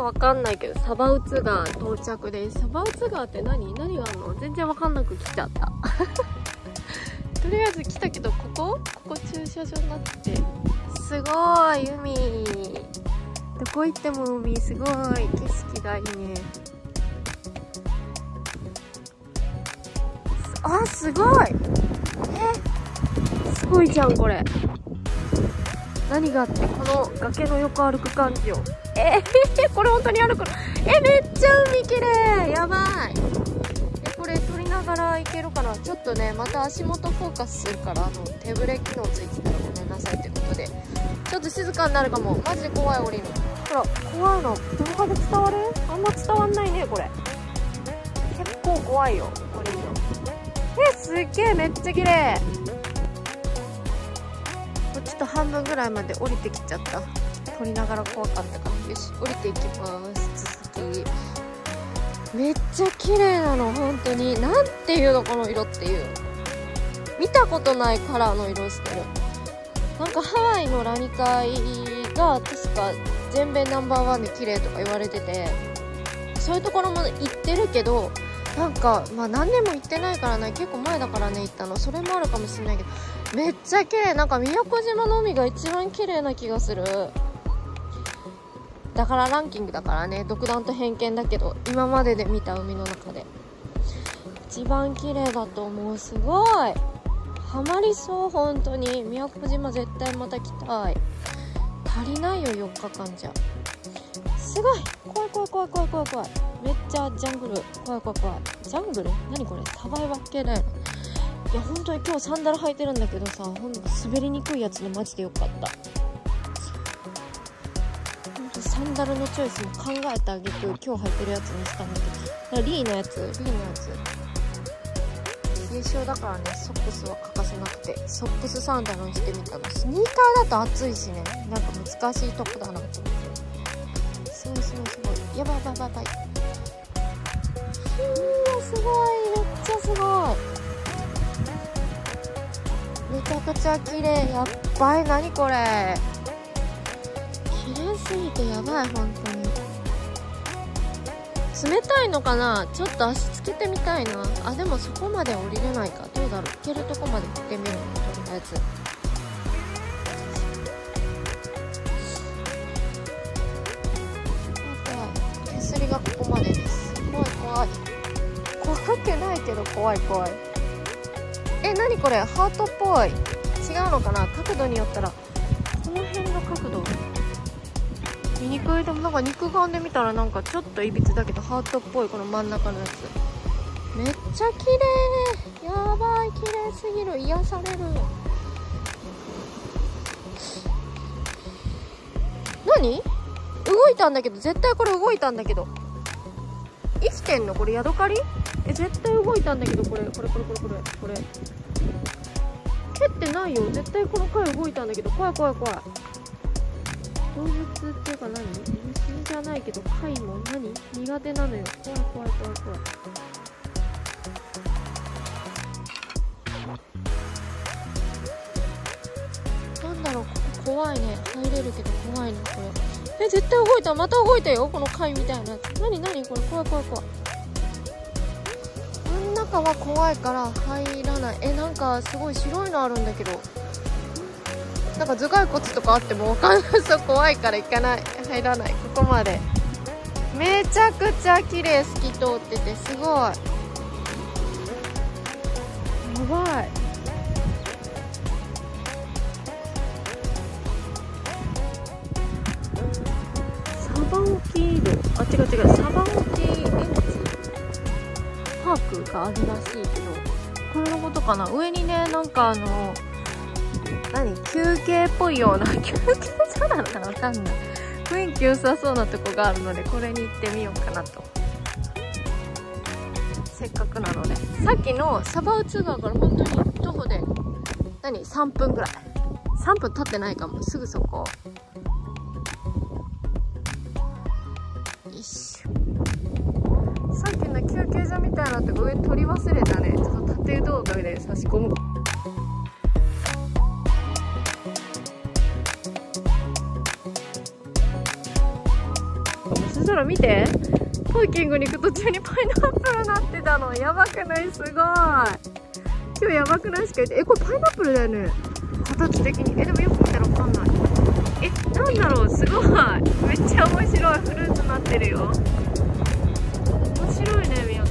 かわかんないけどサバウツ川到着です。サバウツ川って何があるの？全然わかんなく来ちゃったとりあえず来たけど、ここ駐車場になってて、すごい海、どこ行っても海、すごい景色がいいね。あ、すごい、すごいじゃんこれ。何があって、この崖の横歩く感じを、これ本当に歩くの？めっちゃ海きれい、やばい。これ撮りながら行けるかな。ちょっとね、また足元フォーカスするから、手ブレ機能ついてたらごめんなさいってことで、ちょっと静かになるかも。マジで怖い、降りる。ほら、怖いの動画で伝わる？あんま伝わんないねこれ。結構怖いよ、降りるの。すっげえ、めっちゃ綺麗。ちょっと半分ぐらいまで降りてきちゃった、撮りながら怖かったから。よし、降りていきます。続きめっちゃ綺麗なの、本当に。なんていうのこの色っていう、見たことないカラーの色してる。なんかハワイのラニカイが確か全米ナンバーワンで綺麗とか言われてて、そういうところも行ってるけど、なんか、まあ、何年も行ってないからね、結構前だからね行ったの、それもあるかもしれないけど、めっちゃ綺麗。なんか宮古島の海が一番綺麗な気がする。だからランキングだからね、独断と偏見だけど、今までで見た海の中で一番綺麗だと思う。すごいハマりそう、本当に。宮古島絶対また来たい。足りないよ4日間じゃ。すごい、怖い怖い怖い怖い怖い怖い、めっちゃジャングル、怖い怖い怖い。ジャングル、何これ、サバイバー系だよ。いや本当に今日サンダル履いてるんだけどさ、ほんと滑りにくいやつでマジでよかった。ほんとサンダルのチョイスも考えてあげて、今日履いてるやつにしたんだけど、リーのやつ冷え性だからね、ソックスは欠かせなくてソックスサンダルにしてみたの。スニーカーだと暑いしね、なんか難しいとこだなと思って。すごいすごいすごい、やばいやばいやばい、すごい、めっちゃすごい、めちゃくちゃ綺麗。やっばい、何これ、綺麗すぎてやばい、本当に。冷たいのかな、ちょっと足つけてみたいな。あ、でもそこまで降りれないか、どうだろう、行けるとこまで行ってみるの、とりあえず。あとは手すりがここまでです。すごい怖い、怖くないけど怖い怖い。何これ、ハートっぽい、違うのかな、角度によったら。この辺の角度見にくい。でもなんか肉眼で見たらなんかちょっといびつだけどハートっぽい、この真ん中のやつめっちゃ綺麗。やばい、綺麗すぎる、癒される。何動いたんだけど、絶対これ動いたんだけど、生きてんのこれ、ヤドカリ？絶対動いたんだけど、これ蹴ってないよ、絶対この貝動いたんだけど、怖い怖い怖い。動物っていうか何？虫じゃないけど貝も苦手なのよ、怖い怖い怖い怖い。なんだろう、ここ怖いね、入れるけど怖いなこれ。絶対動いた、また動いたよ、この貝みたいなやつ。何これ、怖い怖い怖い。中は怖いから入らない。なんかすごい白いのあるんだけど、なんか頭蓋骨とかあっても分かんない。そう、怖いから行かない、入らない。ここまでめちゃくちゃ綺麗、透き通っててすごい。やばい、サバオキード、あ、違うサバオキードパークがあるらしいけど、これのことかな。上にね、なんか休憩っぽいような休憩所なのかな、わかんない、雰囲気良さそうなとこがあるので、これに行ってみようかなと、せっかくなので。さっきのサバウツ川から本当に徒歩で3分ぐらい、3分経ってないかも、すぐそこ。よいしょ、さっきの休憩所みたいなとこ上撮り忘れたね。ちょっと縦動画で差し込む。そしたら見て、ハイキングに行く途中にパイナップルなってたの。やばくない？すごい。今日やばくないしか言って、え、これパイナップルだよね、形的に。え、でもよく見たらわかんない。え、なんだろう、すごい、めっちゃ面白いフルーツなってるよ。面白いね、みや。